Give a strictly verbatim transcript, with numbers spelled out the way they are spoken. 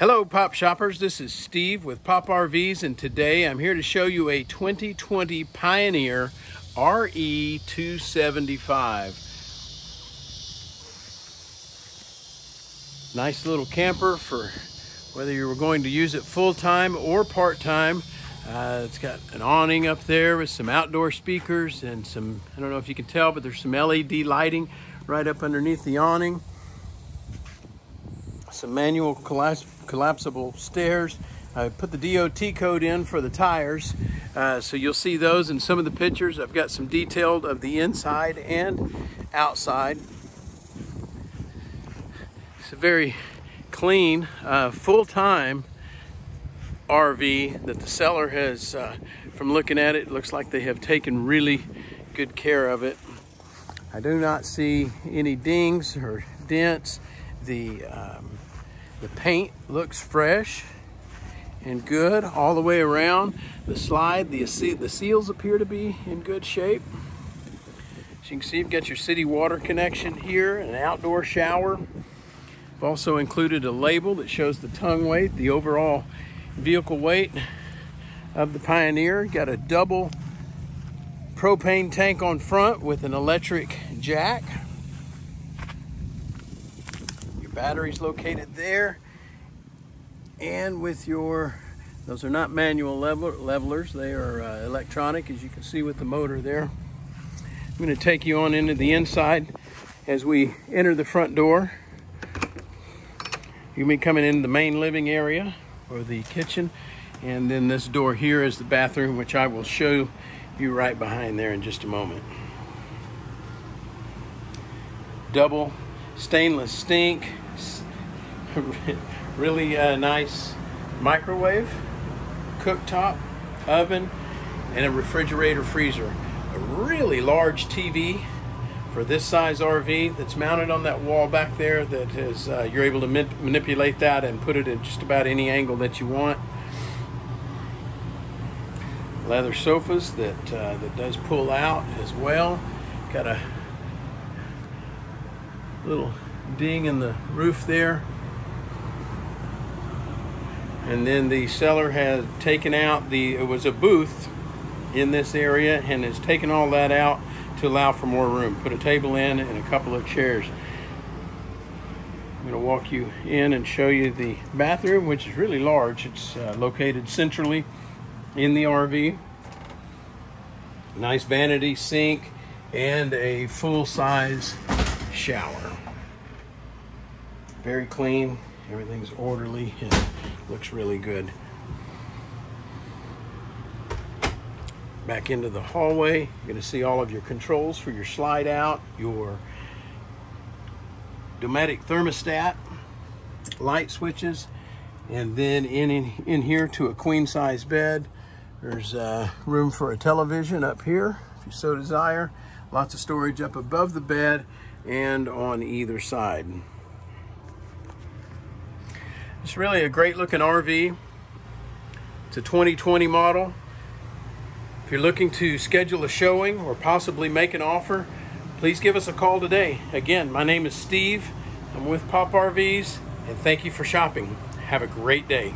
Hello Pop Shoppers, this is Steve with Pop R Vs, and today I'm here to show you a twenty twenty Pioneer R E two seventy-five. Nice little camper for whether you were going to use it full-time or part-time. Uh, it's got an awning up there with some outdoor speakers and some, I don't know if you can tell, but there's some L E D lighting right up underneath the awning. Some manual collapse collapsible stairs. I put the D O T code in for the tires, uh, so you'll see those in some of the pictures. I've got some detailed of the inside and outside. It's a very clean, uh, full-time R V that the seller has, uh, from looking at it, it looks like they have taken really good care of it. I do not see any dings or dents. The, um, the paint looks fresh and good all the way around. The slide, the, the seals appear to be in good shape. As you can see, you've got your city water connection here, an outdoor shower. I've also included a label that shows the tongue weight, the overall vehicle weight of the Pioneer. Got a double propane tank on front with an electric jack. Batteries located there, and with your, those are not manual level, levelers, they are uh, electronic, as you can see with the motor there. I'm going to take you on into the inside as we enter the front door. You'll be coming into the main living area or the kitchen, and then this door here is the bathroom, which I will show you right behind there in just a moment. Double stainless sink, really uh, nice microwave, cooktop, oven, and a refrigerator freezer. A really large T V for this size R V that's mounted on that wall back there that is, uh, you're able to manipulate that and put it in just about any angle that you want. Leather sofas that, uh, that does pull out as well. Got a little ding in the roof there, and then the seller has taken out the, it was a booth in this area, and has taken all that out to allow for more room. Put a table in and a couple of chairs. I'm going to walk you in and show you the bathroom, which is really large. It's uh, located centrally in the R V. Nice vanity sink and a full-size shower. Very clean, everything's orderly and looks really good. Back into the hallway, you're going to see all of your controls for your slide out, your Dometic thermostat, light switches, and then in, in, in here to a queen size bed. There's uh, room for a television up here if you so desire. Lots of storage up above the bed and on either side. It's really a great looking R V. It's a twenty twenty model. If you're looking to schedule a showing or possibly make an offer, please give us a call today. Again, my name is Steve. I'm with Pop R Vs, and thank you for shopping. Have a great day.